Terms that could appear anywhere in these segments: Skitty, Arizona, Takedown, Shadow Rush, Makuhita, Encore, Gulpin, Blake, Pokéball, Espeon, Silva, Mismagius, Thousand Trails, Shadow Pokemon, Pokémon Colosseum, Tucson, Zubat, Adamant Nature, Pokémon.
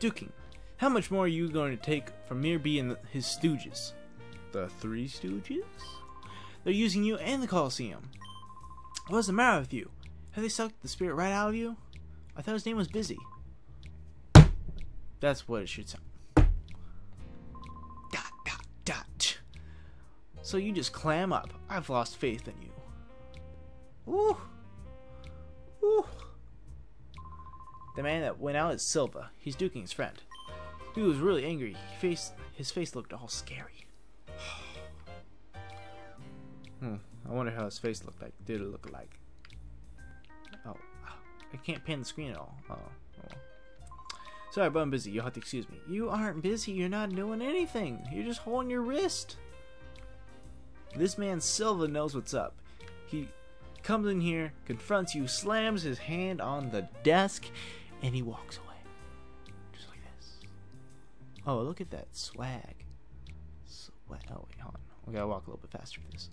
Duking, how much more are you going to take from Mirby and his stooges? The Three Stooges? They're using you and the Coliseum. What's the matter with you? Have they sucked the spirit right out of you? I thought his name was Busy. That's what it should sound. Dot, dot, dot. So you just clam up. I've lost faith in you. Ooh. Ooh. The man that went out is Silva. He's duking his friend. He was really angry. His face looked all scary. I wonder how his face looked like. Did it look like? Oh, I can't pan the screen at all. Sorry, but I'm busy. You'll have to excuse me. You aren't busy. You're not doing anything. You're just holding your wrist. This man Silva knows what's up. He comes in here, confronts you, slams his hand on the desk, and he walks away. Just like this. Oh, look at that swag. Oh, wait, hold on. We gotta walk a little bit faster for this.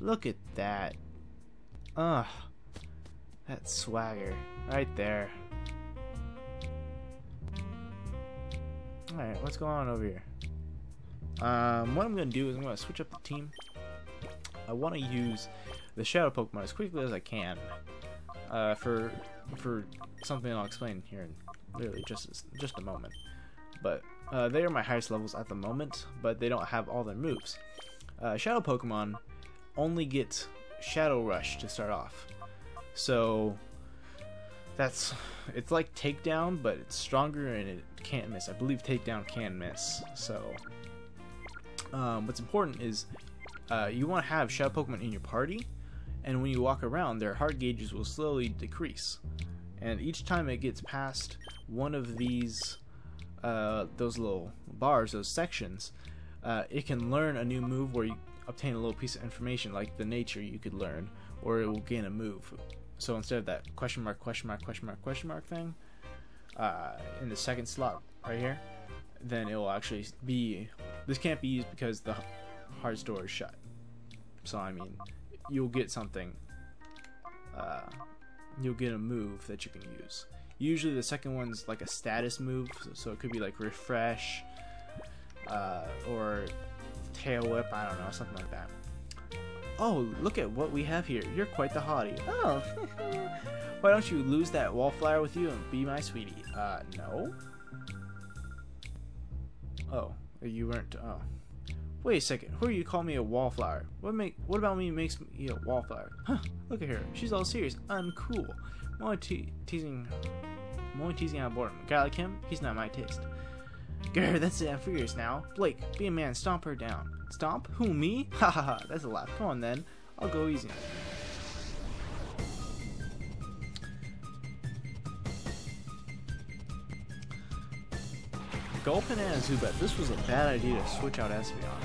Look at that. That swagger right there. Alright, what's going on over here? What I'm gonna do is I'm gonna switch up the team. I want to use the Shadow Pokemon as quickly as I can. For something I'll explain here in literally just a moment. But they are my highest levels at the moment, but they don't have all their moves. Shadow Pokemon only get Shadow Rush to start off, so it's like Takedown, but it's stronger and it can't miss. I believe Takedown can miss. So what's important is you want to have Shadow Pokemon in your party, and when you walk around, their heart gauges will slowly decrease, and each time it gets past one of these those little bars, those sections. It can learn a new move where you obtain a little piece of information, like the nature you could learn, or it will gain a move. So instead of that question mark thing in the second slot right here, then it will actually be, this can't be used because the heart door is shut. So I mean, you'll get something, you'll get a move that you can use. Usually the second one's like a status move, so it could be like refresh, or tail whip, I don't know, something like that. Oh, look at what we have here. You're quite the hottie. Oh, why don't you lose that wallflower with you and be my sweetie? No. Oh, you weren't. Oh, wait a second. Who are you calling me a wallflower? What about me makes me a wallflower? Huh? Look at her. She's all serious. Uncool. More teasing out of boredom. A guy like him, he's not my taste. Grr, that's it, I'm furious now. Blake, be a man, stomp her down. Stomp? Who, me? Ha ha ha, that's a laugh. Come on then, I'll go easy. Gulp and Zubat. This was a bad idea to switch out Espeon.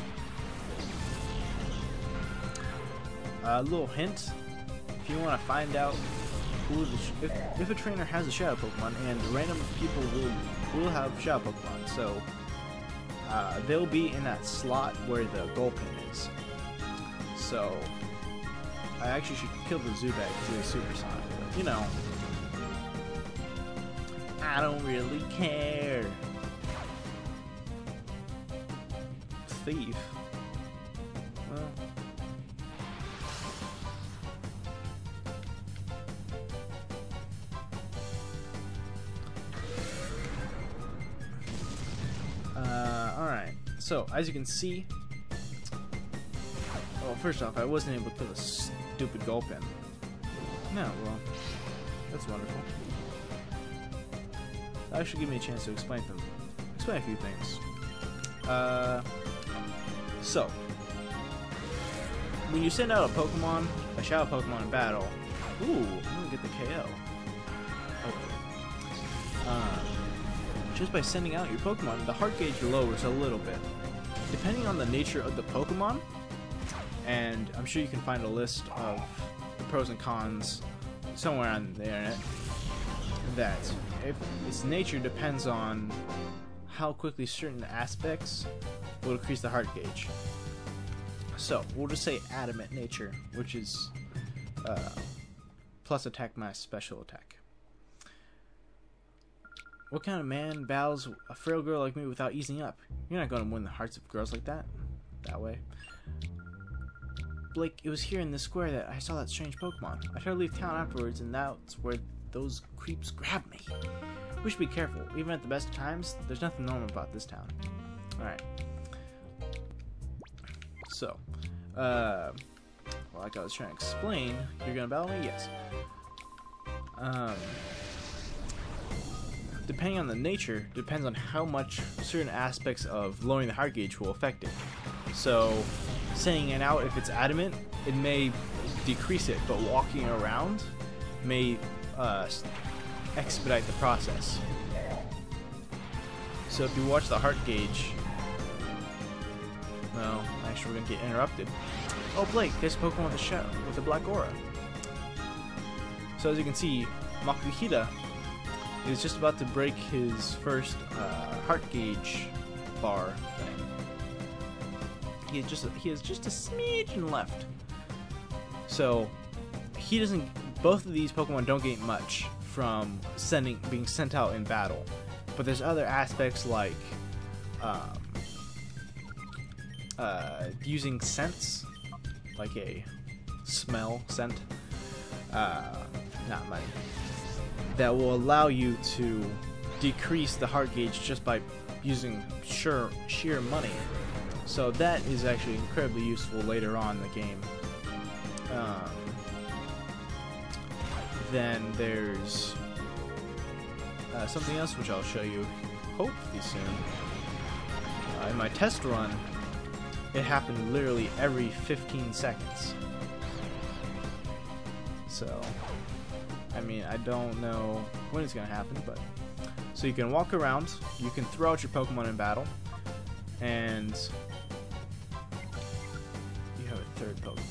A little hint, if you want to find out who the if a trainer has a Shadow Pokemon, and random people will have Shadow Pokemon, so they'll be in that slot where the Gulpin is. So I actually should kill the Zubat to a Super Sonic, but you know, I don't really care. Thief. Well. So, as you can see, well, first off, I wasn't able to put a stupid Gulpin. No, well, that's wonderful. That should give me a chance to explain a few things. So, when you send out a Shadow Pokemon in battle, ooh, I'm gonna get the KO. Okay. Just by sending out your Pokemon, the heart gauge lowers a little bit. Depending on the nature of the Pokemon, and I'm sure you can find a list of the pros and cons somewhere on the internet, that if its nature depends on how quickly certain aspects will increase the heart gauge. So, we'll just say Adamant Nature, which is plus attack minus special attack. What kind of man bows a frail girl like me without easing up? You're not going to win the hearts of girls like that. That way. Blake, it was here in this square that I saw that strange Pokemon. I tried to leave town afterwards, and that's where those creeps grabbed me. We should be careful. Even at the best of times, there's nothing normal about this town. Alright. So, well, like I was trying to explain, you're gonna battle me? Yes. Depending on the nature, depends on how much certain aspects of lowering the heart gauge will affect it. So, setting it out, if it's adamant, it may decrease it, but walking around may expedite the process. So if you watch the heart gauge, well, actually we're gonna get interrupted. Oh, Blake, there's a Pokemon with a black aura. So as you can see, Makuhita is just about to break his first heart gauge bar thing. He has just a smidgen left. So he doesn't. Both of these Pokemon don't gain much from being sent out in battle, but there's other aspects like using scents, like a smell scent. Not money. That will allow you to decrease the heart gauge just by using sheer money. So that is actually incredibly useful later on in the game. Then there's something else which I'll show you hopefully soon. In my test run, it happened literally every 15 seconds. So, I mean, I don't know when it's gonna happen, but... So you can walk around, you can throw out your Pokemon in battle, and... you have a third Pokemon.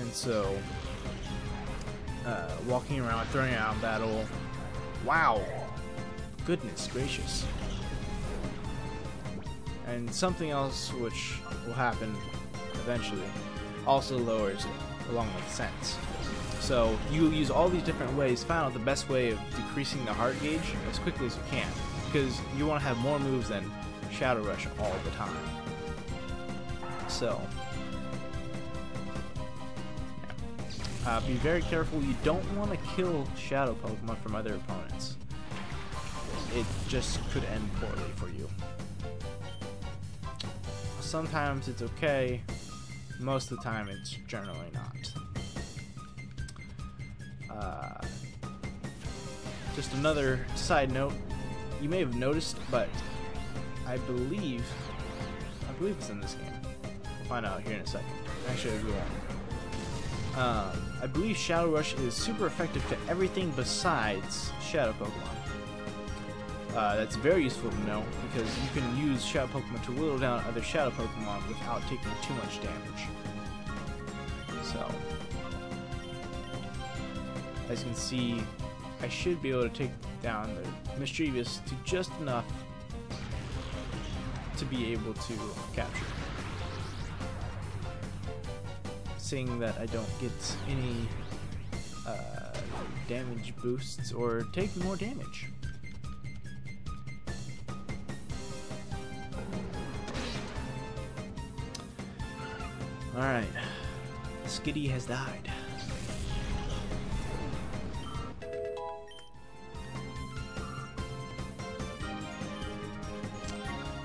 And so... walking around, throwing out in battle... Wow! Goodness gracious. And something else which will happen eventually also lowers it along with scents. So you use all these different ways to find out the best way of decreasing the heart gauge as quickly as you can, because you want to have more moves than Shadow Rush all the time. So be very careful. You don't want to kill Shadow Pokemon from other opponents. It just could end poorly for you. Sometimes it's okay, most of the time it's generally not. Just another side note, you may have noticed, but I believe it's in this game. We'll find out here in a second. Actually, we won't. I believe Shadow Rush is super effective to everything besides Shadow Pokemon. That's very useful to know, because you can use Shadow Pokemon to whittle down other Shadow Pokemon without taking too much damage. So, as you can see, I should be able to take down the Mismagius to just enough to be able to capture it. Seeing that I don't get any damage boosts or take more damage. Alright, Skitty has died. I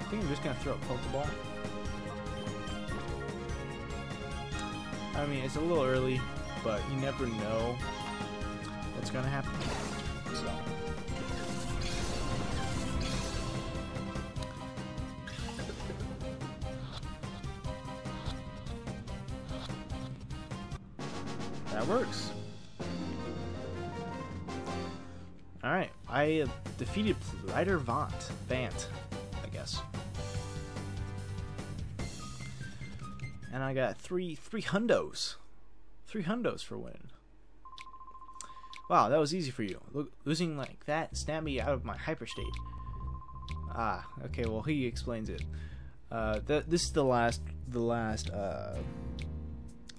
think I'm just gonna throw a Pokeball. I mean, it's a little early, but you never know what's gonna happen. So. That works. Alright, I defeated Rider Vant, I guess. And I got three hundos for winning. Wow, that was easy for you. Losing like that snapped me out of my hyper state. Ah, okay, well, he explains it. This is the last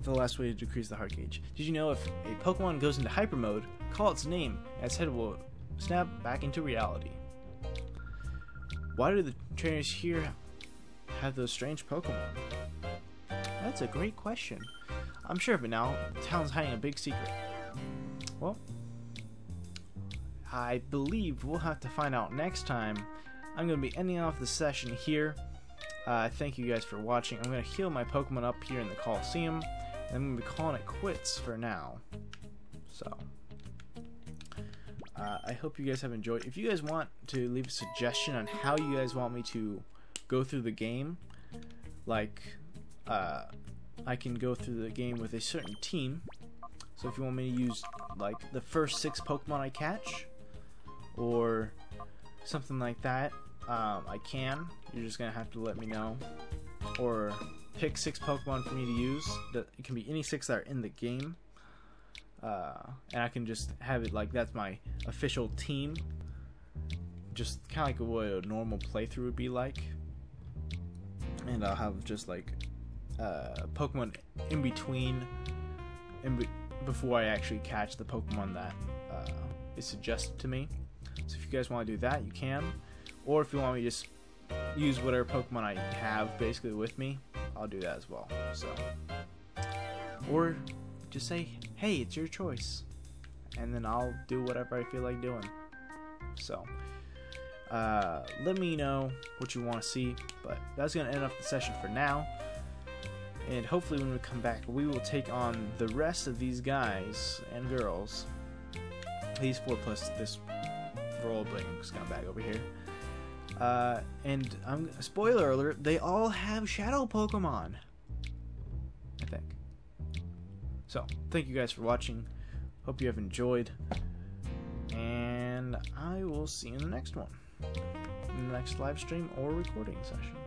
for the last way to decrease the heart gauge. Did you know if a Pokemon goes into hyper mode, call its name, as head will snap back into reality? Why do the trainers here have those strange Pokemon? That's a great question. I'm sure of it now. The town's hiding a big secret. Well, I believe we'll have to find out next time. I'm going to be ending off the session here. Thank you guys for watching. I'm going to heal my Pokemon up here in the Coliseum, and I'm going to be calling it quits for now. So, I hope you guys have enjoyed. If you guys want to leave a suggestion on how you guys want me to go through the game, like I can go through the game with a certain team. So if you want me to use like the first 6 Pokemon I catch, or something like that, I can. You're just gonna have to let me know, or pick 6 Pokemon for me to use. It can be any 6 that are in the game, and I can just have it like that's my official team, just kind of like what a normal playthrough would be like. And I'll have just like Pokemon in between, before I actually catch the Pokemon that is suggested to me. So if you guys want to do that, you can. Or if you want me to just use whatever Pokemon I have basically with me, I'll do that as well. So, or just say, hey, it's your choice, and then I'll do whatever I feel like doing. So let me know what you want to see. But that's going to end up the session for now. And hopefully when we come back, we will take on the rest of these guys and girls. These 4 plus this role-playing scumbag over here. And I'm spoiler alert, they all have Shadow Pokemon, I think. So, thank you guys for watching. Hope you have enjoyed. And I will see you in the next one. In the next live stream or recording session.